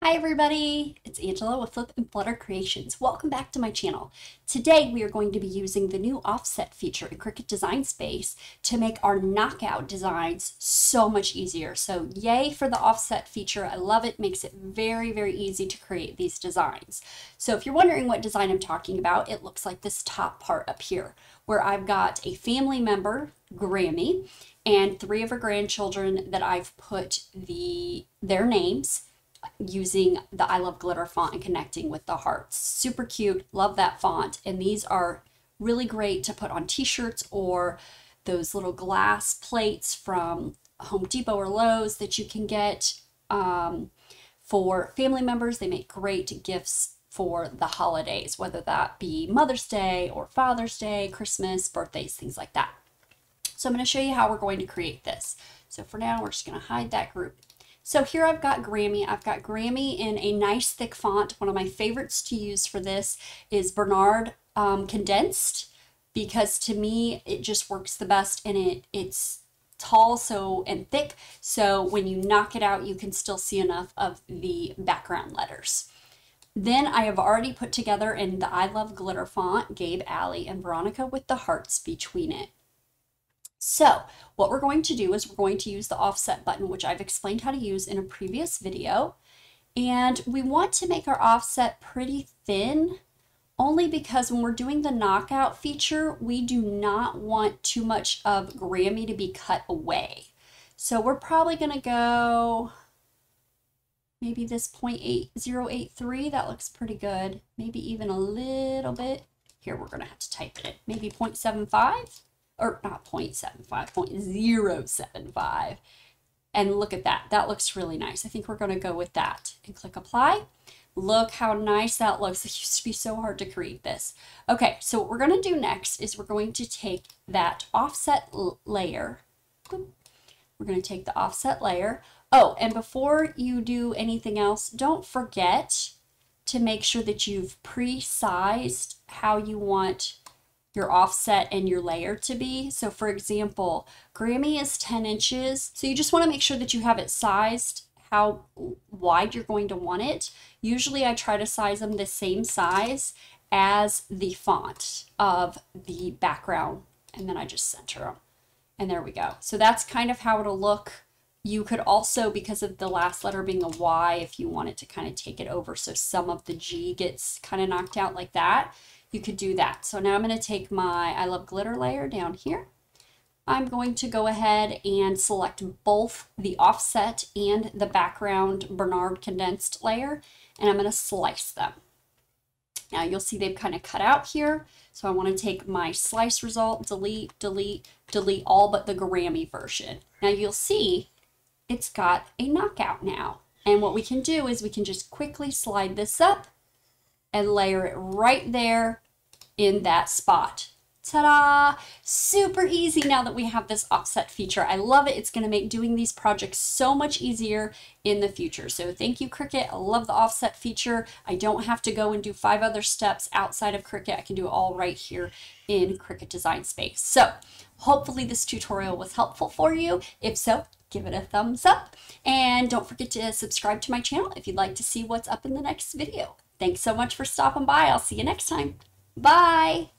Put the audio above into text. Hi everybody, it's Angela with Flip and Flutter Creations. Welcome back to my channel. Today we are going to be using the new offset feature in Cricut Design Space to make our knockout designs so much easier. So yay for the offset feature. I love it. Makes it very, very easy to create these designs. So if you're wondering what design I'm talking about, it looks like this top part up here where I've got a family member, Grammy, and three of her grandchildren that I've put their names using the I Love Glitter font and connecting with the hearts. Super cute. Love that font. And these are really great to put on t-shirts or those little glass plates from Home Depot or Lowe's that you can get for family members. They make great gifts for the holidays, whether that be Mother's Day or Father's Day, Christmas, birthdays, things like that. So I'm going to show you how we're going to create this. So for now, we're just going to hide that group. So here I've got Grammy. I've got Grammy in a nice thick font. One of my favorites to use for this is Bernard Condensed, because to me it just works the best, and it's tall and thick, so when you knock it out you can still see enough of the background letters. Then I have already put together in the I Love Glitter font Gabe, Allie, and Veronica with the hearts between it. So what we're going to do is we're going to use the offset button, which I've explained how to use in a previous video. And we want to make our offset pretty thin, only because when we're doing the knockout feature, we do not want too much of Grammy to be cut away. So we're probably going to go maybe this 0.8083. That looks pretty good. Maybe even a little bit. Here we're going to have to type it in. Maybe 0.75. Or not 0.75, 0.075. And look at that. That looks really nice. I think we're going to go with that and click apply. Look how nice that looks. It used to be so hard to create this. Okay, so what we're going to do next is we're going to take that offset layer. We're going to take the offset layer. Oh, and before you do anything else, don't forget to make sure that you've pre-sized how you want your offset and your layer to be. So for example, Grammy is 10 inches. So you just want to make sure that you have it sized how wide you're going to want it. Usually I try to size them the same size as the font of the background, and then I just center them. And there we go. So that's kind of how it'll look. You could also, because of the last letter being a Y, if you wanted to kind of take it over so some of the G gets kind of knocked out like that, you could do that. So now I'm going to take my I Love Glitter layer down here. I'm going to go ahead and select both the offset and the background Bernard Condensed layer, and I'm going to slice them. Now you'll see they've kind of cut out here. So I want to take my slice result, delete, delete, delete all but the Grammy version. Now you'll see it's got a knockout now. And what we can do is we can just quickly slide this up and layer it right there in that spot. Ta-da! Super easy now that we have this offset feature. I love it. It's going to make doing these projects so much easier in the future. So thank you, Cricut. I love the offset feature. I don't have to go and do 5 other steps outside of Cricut. I can do it all right here in Cricut Design Space. So hopefully this tutorial was helpful for you. If so, give it a thumbs up. And don't forget to subscribe to my channel if you'd like to see what's up in the next video. Thanks so much for stopping by. I'll see you next time. Bye.